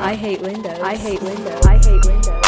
I hate windows. I hate windows. I hate windows.